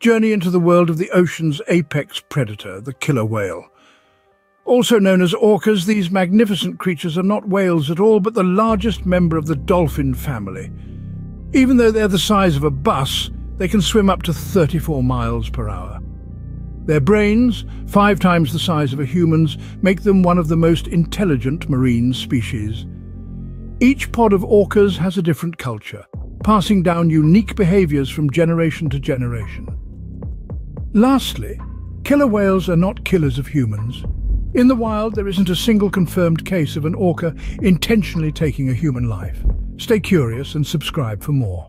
journey into the world of the ocean's apex predator, the killer whale. Also known as orcas, these magnificent creatures are not whales at all, but the largest member of the dolphin family. Even though they're the size of a bus, they can swim up to 34 miles per hour. Their brains, 5 times the size of a human's, make them one of the most intelligent marine species. Each pod of orcas has a different culture, passing down unique behaviors from generation to generation. Lastly, killer whales are not killers of humans. In the wild, there isn't a single confirmed case of an orca intentionally taking a human life. Stay curious and subscribe for more.